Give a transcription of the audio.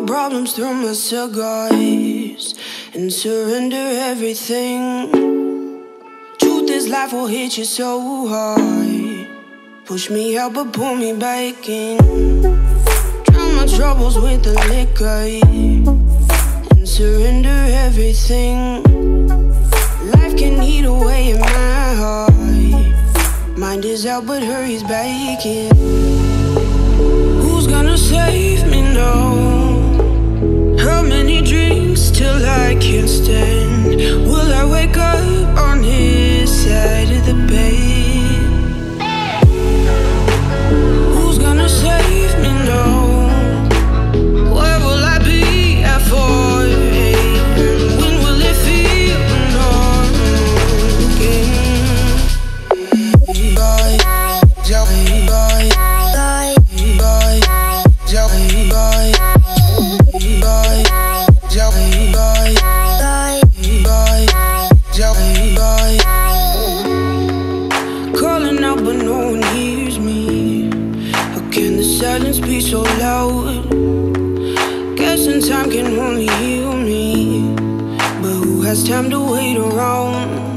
my problems through my cigars and surrender everything. Truth is, life will hit you so hard. Push me out but pull me back in. Drown my troubles with the liquor and surrender everything. Life can eat away at my heart. Mind is out but hurry's back in. Gonna save me now? How many drinks till I can't stand? Will I wake up on his side of the bed? Who's gonna save me now? Where will I be at 4 AM? When will it feel normal again? Silence be so loud. Guessing time can only heal me, but who has time to wait around?